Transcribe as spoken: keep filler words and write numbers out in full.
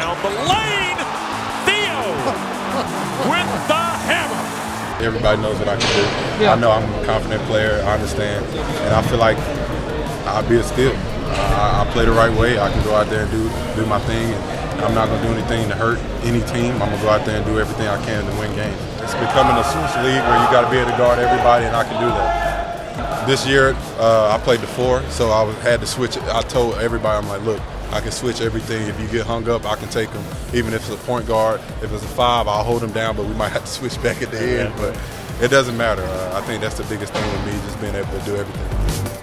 down the lane. Theo with the hammer. Everybody knows what I can do. Yeah. I know I'm a confident player. I understand, and I feel like I'll be a steal. I, I play the right way. I can go out there and do do my thing. And I'm not gonna do anything to hurt any team. I'm gonna go out there and do everything I can to win games. It's becoming a Swiss league where you gotta be able to guard everybody, and I can do that. This year, uh, I played the four, so I had to switch. I told everybody, I'm like, look, I can switch everything. If you get hung up, I can take them. Even if it's a point guard, if it's a five, I'll hold them down, but we might have to switch back at the end. But it doesn't matter. Uh, I think that's the biggest thing with me, just being able to do everything.